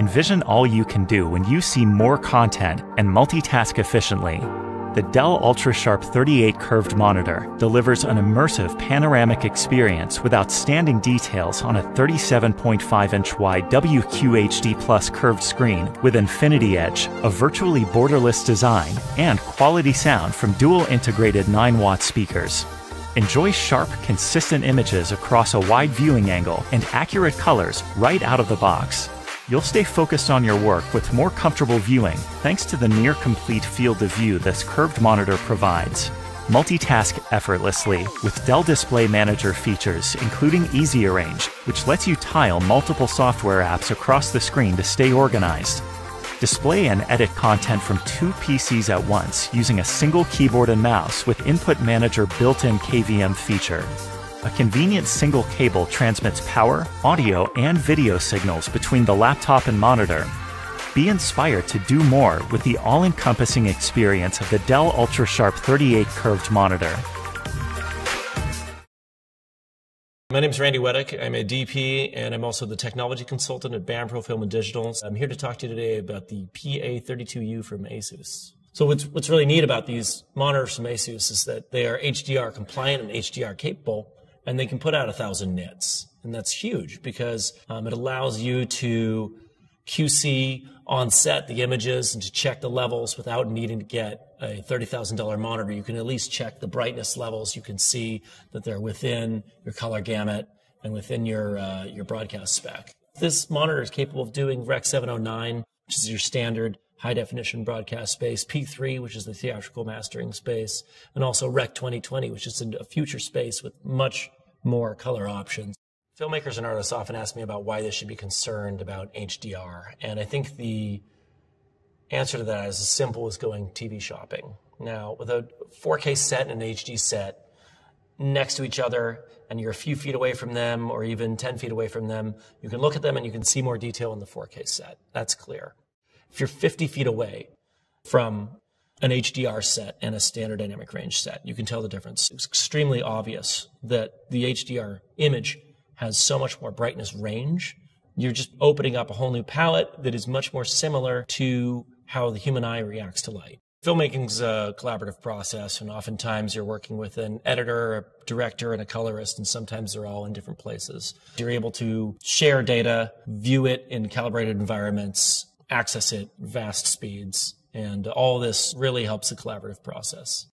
Envision all you can do when you see more content and multitask efficiently. The Dell UltraSharp 38 curved monitor delivers an immersive panoramic experience with outstanding details on a 37.5-inch wide WQHD+ curved screen with Infinity Edge, a virtually borderless design, and quality sound from dual integrated 9-watt speakers. Enjoy sharp, consistent images across a wide viewing angle and accurate colors right out of the box. You'll stay focused on your work with more comfortable viewing thanks to the near-complete field of view this curved monitor provides. Multitask effortlessly with Dell Display Manager features, including Easy Arrange, which lets you tile multiple software apps across the screen to stay organized. Display and edit content from two PCs at once using a single keyboard and mouse with Input Manager built-in KVM feature. A convenient single cable transmits power, audio, and video signals between the laptop and monitor. Be inspired to do more with the all-encompassing experience of the Dell UltraSharp 38 curved monitor. My name is Randy Wedick. I'm a DP, and I'm also the technology consultant at BAM Pro Film and Digital. I'm here to talk to you today about the PA32U from ASUS. So what's really neat about these monitors from ASUS is that they are HDR compliant and HDR capable, and they can put out 1,000 nits. And that's huge because it allows you to QC on set the images and to check the levels without needing to get a $30,000 monitor. You can at least check the brightness levels. You can see that they're within your color gamut and within your broadcast spec. This monitor is capable of doing Rec. 709, which is your standard high-definition broadcast space, P3, which is the theatrical mastering space, and also Rec. 2020, which is a future space with much more color options. Filmmakers and artists often ask me about why they should be concerned about HDR, and I think the answer to that is as simple as going TV shopping. Now, with a 4K set and an HD set next to each other, and you're a few feet away from them, or even 10 feet away from them, you can look at them and you can see more detail in the 4K set. That's clear. If you're 50 feet away from an HDR set and a standard dynamic range set, you can tell the difference. It's extremely obvious that the HDR image has so much more brightness range. You're just opening up a whole new palette that is much more similar to how the human eye reacts to light. Filmmaking's a collaborative process, and oftentimes you're working with an editor, a director, and a colorist, and sometimes they're all in different places. You're able to share data, view it in calibrated environments, access it at vast speeds, and all this really helps the collaborative process.